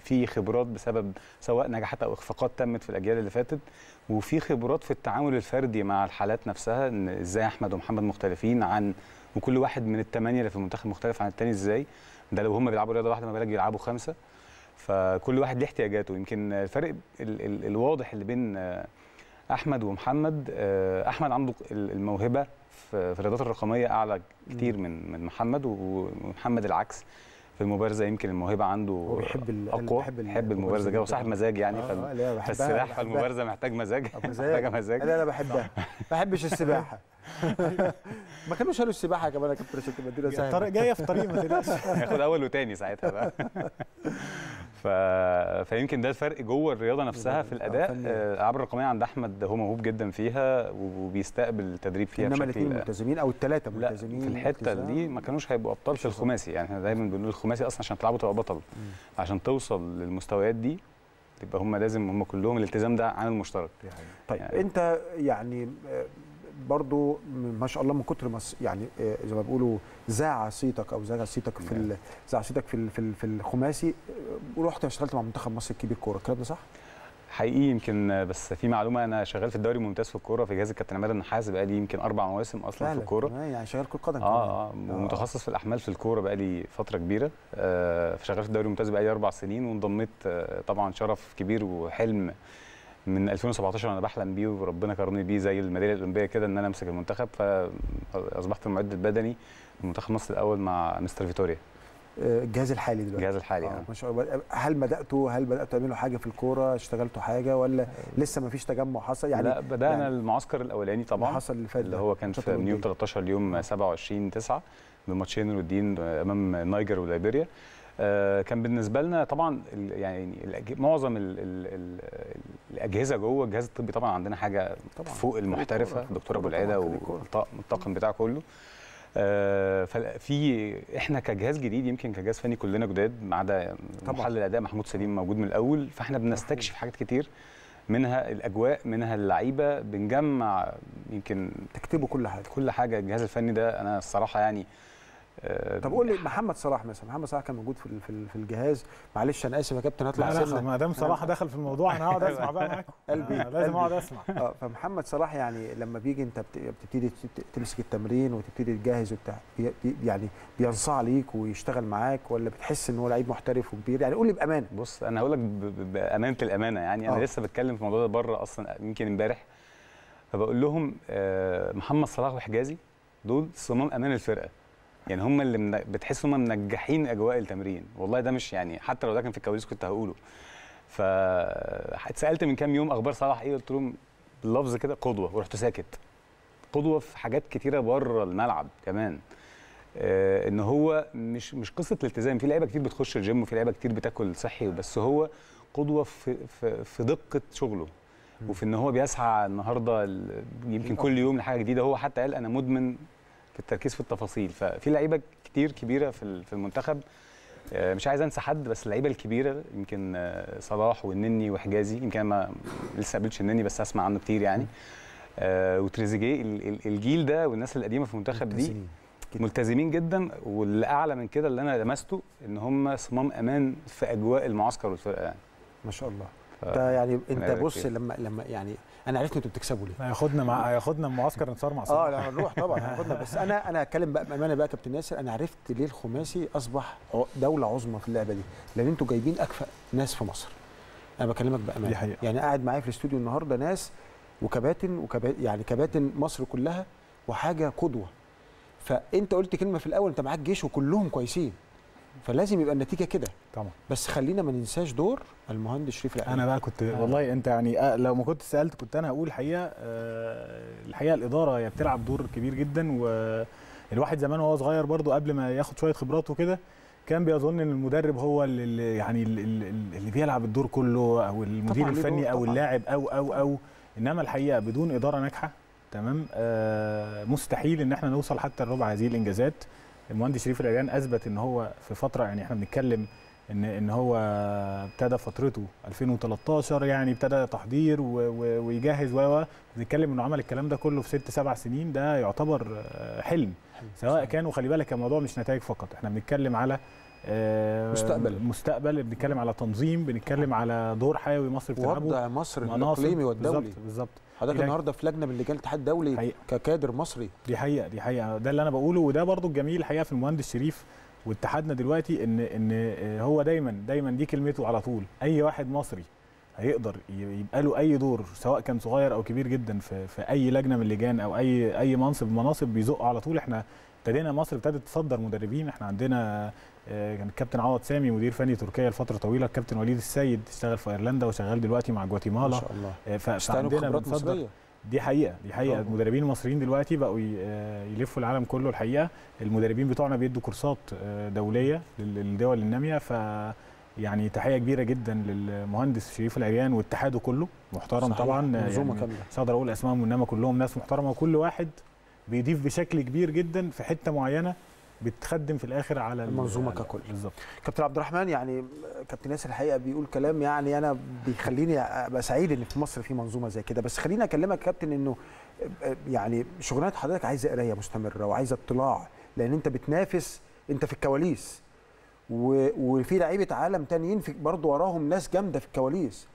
في خبرات بسبب سواء نجاحات او اخفاقات تمت في الاجيال اللي فاتت، وفي خبرات في التعامل الفردي مع الحالات نفسها، ان ازاي احمد ومحمد مختلفين عن وكل واحد من الثمانيه اللي في المنتخب مختلف عن الثاني ازاي، ده لو هم بيلعبوا رياضه واحده ما بالك بيلعبوا 5، فكل واحد ليه احتياجاته. يمكن الفرق الواضح اللي بين احمد ومحمد، احمد عنده الموهبه في الرياضات الرقميه اعلى كتير من محمد، ومحمد العكس في المبارزه. يمكن الموهبه عنده اقوى، بيحب المبارزه جدا وصاحب مزاج يعني، فالسباحه فالمبارزه محتاج مزاج، محتاجه مزاج. لا انا بحبها، ما بحبش السباحه. ما كانوش قالوا السباحه كمان يا كابتن عشان تبقى الدنيا سهله، جايه في طريق ما تقلقش، هياخد اول وثاني ساعتها بقى. فيمكن ده الفرق جوه الرياضه نفسها في الاداء. الالعاب الرقميه عند احمد هو موهوب جدا فيها وبيستقبل التدريب فيها بشكل، انما الاثنين ملتزمين او الثلاثه ملتزمين في الحته دي، ما كانوش هيبقوا ابطال في الخماسي. يعني احنا دايما بنقول الخماسي اصلا عشان تلعبوا تبقى بطل، عشان توصل للمستويات دي يبقى هم لازم هم كلهم الالتزام ده عامل مشترك. طيب انت يعني برضو ما شاء الله من كتر ما يعني زي ما بيقولوا زاع صيتك او زاع صيتك في في الخماسي، رحت اشتغلت مع منتخب مصر الكبير كوره، الكلام ده صح؟ حقيقي يمكن، بس في معلومه، انا شغال في الدوري الممتاز في الكوره في جهاز الكابتن مراد النحاس بقى لي يمكن 4 مواسم اصلا في الكوره، يعني شغال كره قدم ومتخصص في الاحمال في الكوره بقى لي فتره كبيره، شغال في الدوري الممتاز بقى لي 4 سنين، وانضميت طبعا شرف كبير وحلم من 2017 انا بحلم بيه وربنا كرمني بيه زي الميداليه الاولمبيه كده، ان انا امسك المنتخب، فاصبحت المعد البدني لمنتخب مصر الاول مع مستر فيتوريا. الجهاز الحالي دلوقتي؟ الجهاز الحالي ما شاء الله. هل بداتوا تعملوا حاجه في الكوره؟ اشتغلتوا حاجه ولا لسه ما فيش تجمع حصل؟ يعني لا، بدانا يعني المعسكر الاولاني طبعا حصل اللي هو كان في نيوم 13 يوم 27/9 بماتشين الودين امام النيجر وليبيريا. كان بالنسبه لنا طبعا يعني معظم الاجهزه جوه الجهاز الطبي طبعا عندنا حاجه طبعاً فوق المحترفه، دكتور ابو العيده والطاقم بتاعه كله، ففي احنا كجهاز جديد، يمكن كجهاز فني كلنا جداد ما عدا محلل الاداء محمود سليم موجود من الاول، فاحنا بنستكشف حاجات كتير، منها الاجواء منها اللعيبه، بنجمع يمكن تكتبوا كل حاجه. الجهاز الفني ده انا الصراحه يعني طب قول لي محمد صلاح مثلا، محمد صلاح كان موجود في الجهاز، معلش انا اسف يا كابتن هطلع سنه، ما دام صلاح دخل في الموضوع انا هقعد اسمع بقى معاكم، لازم اقعد اسمع. فمحمد صلاح يعني لما بيجي انت بتبتدي تمسك التمرين وتبتدي تجهز وبتاع، يعني بينصاع ليك ويشتغل معاك ولا بتحس ان هو لعيب محترف وكبير؟ يعني قول لي بامانه. بص انا هقول لك بامانه الامانه، يعني انا لسه بتكلم في الموضوع ده بره اصلا يمكن امبارح، فبقول لهم محمد صلاح وحجازي دول صمام امان الفرقه، يعني هم اللي بتحس هم منجحين اجواء التمرين. والله ده مش يعني حتى لو ده كان في الكواليس كنت هقوله. فاتسالت من كام يوم اخبار صلاح ايه؟ قلت لهم باللفظ كده قدوه، ورحت ساكت. قدوه في حاجات كتيره بره الملعب كمان. ان هو مش قصه الالتزام، في لعيبه كتير بتخش الجيم وفي لعيبه كتير بتاكل صحي، بس هو قدوه في دقه شغله وفي ان هو بيسعى النهارده يمكن كل يوم لحاجه جديده. هو حتى قال انا مدمن في التركيز في التفاصيل. ففي لعيبه كتير كبيره في المنتخب، مش عايز انسى حد، بس اللعيبه الكبيره يمكن صلاح والنني وحجازي، يمكن انا لسه ما قابلتش النني بس اسمع عنه كتير يعني، وتريزيجيه. الجيل ده والناس القديمه في المنتخب دي ملتزمين جدا، واللي اعلى من كده اللي انا لمسته ان هم صمام امان في اجواء المعسكر والفرقه يعني. ما شاء الله. ده يعني انت بص، لما يعني انا عرفت انتوا بتكسبوا ليه. هياخدنا المعسكر نتصور مع صلاح. لا هنروح طبعا هناخدنا. بس انا هتكلم بقى بامانه بقى كابتن ياسر، انا عرفت ليه الخماسي اصبح دوله عظمى في اللعبه دي، لان انتوا جايبين اكفأ ناس في مصر. انا بكلمك بامانه يعني، قاعد معايا في الاستوديو النهارده ناس وكباتن مصر كلها، وحاجه قدوه. فانت قلت كلمه في الاول، انت معاك جيش وكلهم كويسين، فلازم يبقى النتيجه كده طبعا. بس خلينا ما ننساش دور المهندس شريف العريان. انا بقى كنت والله انت يعني لو ما كنت سالت كنت انا هقول الحقيقه. الحقيقه الاداره هي بتلعب دور كبير جدا، والواحد زمان وهو صغير برضو قبل ما ياخد شويه خبرات وكده كان بيظن ان المدرب هو اللي بيلعب الدور كله، او المدير الفني او اللاعب او انما الحقيقه بدون اداره ناجحه تمام مستحيل ان احنا نوصل حتى لربع هذه الانجازات. المهندس شريف العريان اثبت ان هو في فتره، يعني احنا بنتكلم ان هو ابتدى فترته 2013، يعني ابتدى تحضير ويجهز بنتكلم انه عمل الكلام ده كله في 6 7 سنين. ده يعتبر حلم، سواء كانوا خلي بالك الموضوع مش نتائج فقط، احنا بنتكلم على مستقبل، بنتكلم على تنظيم، بنتكلم على دور حيوي مصر بتلعبه، وضع مصر الاقليمي والدولي. بالظبط حضرتك النهارده في لجنه من لجان الاتحاد الدولي حقيقة. ككادر مصري. دي حقيقه ده اللي انا بقوله، وده برضو الجميل الحقيقه في المهندس شريف واتحادنا دلوقتي، ان هو دايما دي كلمته على طول. اي واحد مصري هيقدر يبقى له اي دور سواء كان صغير او كبير جدا في اي لجنه من اللجان او اي منصب مناصب بيزقه على طول. احنا ابتدينا مصر ابتدت تصدر مدربين، احنا عندنا كان الكابتن عوض سامي مدير فني تركيا لفتره طويله، الكابتن وليد السيد اشتغل في ايرلندا وشغال دلوقتي مع جواتيمالا. ما شاء الله. فعندنا بنصدر. دي حقيقه المدربين المصريين دلوقتي بقوا يلفوا العالم كله. الحقيقه المدربين بتوعنا بيدوا كورسات دوليه للدول الناميه. ف يعني تحيه كبيره جدا للمهندس شريف العريان واتحاده كله محترم صحيح. طبعا يعني مش هقدر اقول اسمائهم انما كلهم ناس محترمه، وكل واحد بيضيف بشكل كبير جدا في حته معينه بتخدم في الاخر على المنظومه ككل. بالظبط. كابتن عبد الرحمن، يعني كابتن ياسر الحقيقه بيقول كلام يعني انا بيخليني ابقى سعيد ان في مصر في منظومه زي كده. بس خليني اكلمك كابتن انه يعني شغلانه حضرتك عايزه قرايه مستمره وعايزه اطلاع، لان انت بتنافس، انت في الكواليس وفي لعيبه عالم تانيين برضه وراهم ناس جامده في الكواليس.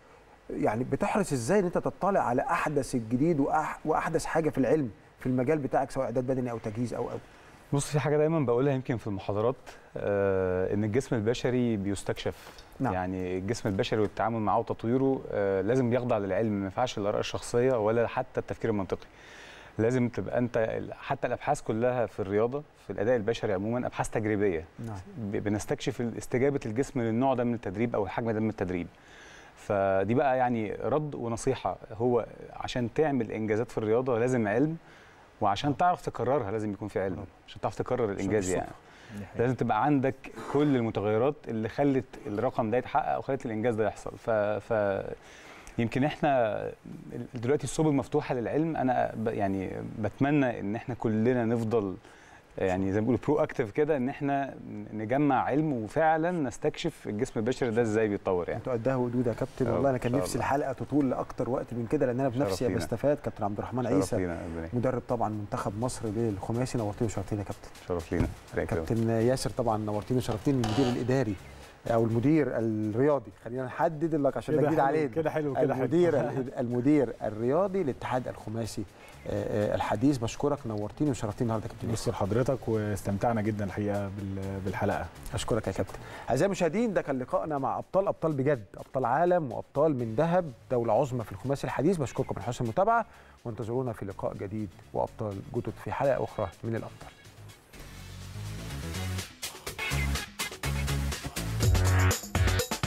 يعني بتحرص ازاي ان انت تطلع على احدث الجديد واحدث حاجه في العلم في المجال بتاعك، سواء اعداد بدني او تجهيز او بص، في حاجه دايما بقولها يمكن في المحاضرات، ان الجسم البشري بيستكشف. نعم. يعني الجسم البشري والتعامل معه وتطويره لازم يخضع للعلم، ما ينفعش الاراء الشخصيه ولا حتى التفكير المنطقي. لازم تبقى انت حتى الابحاث كلها في الرياضه في الاداء البشري عموما ابحاث تجريبيه. نعم. بنستكشف استجابه الجسم للنوع ده من التدريب او الحجم ده من التدريب. فدي بقى يعني رد ونصيحه، هو عشان تعمل انجازات في الرياضه لازم علم، وعشان تعرف تكررها لازم يكون في علم، عشان تعرف تكرر الانجاز يعني. لازم تبقى عندك كل المتغيرات اللي خلت الرقم ده يتحقق او خلت الانجاز ده يحصل. ف يمكن احنا دلوقتي السبل مفتوحه للعلم. انا يعني بتمنى ان احنا كلنا نفضل يعني زي ما بيقولوا برو اكتيف كده، ان احنا نجمع علم وفعلا نستكشف الجسم البشري ده ازاي بيتطور يعني. انتوا قدها ودود يا كابتن. والله انا كان نفسي الحلقه تطول لاكتر وقت من كده، لان انا بنفسي بستفاد. كابتن عبد الرحمن عيسى مدرب طبعا منتخب مصر للخماسي، نورتينا وشرفتينا يا كابتن. شرف لينا. كابتن ياسر طبعا نورتينا وشرفتينا، المدير الاداري او المدير الرياضي، خلينا نحدد لك عشان نجديد علينا كده. حلو كده. المدير الرياضي للاتحاد الخماسي الحديث. بشكرك، نورتيني وشرفتيني النهارده يا كابتن. بشكر حضرتك واستمتعنا جدا الحقيقه بالحلقه. اشكرك يا كابتن. اعزائي المشاهدين، ده كان لقائنا مع ابطال بجد، ابطال عالم وابطال من ذهب، دوله عظمى في الخماسي الحديث. بشكركم من حسن المتابعه، وانتظرونا في لقاء جديد وابطال جدد في حلقه اخرى من الابطال.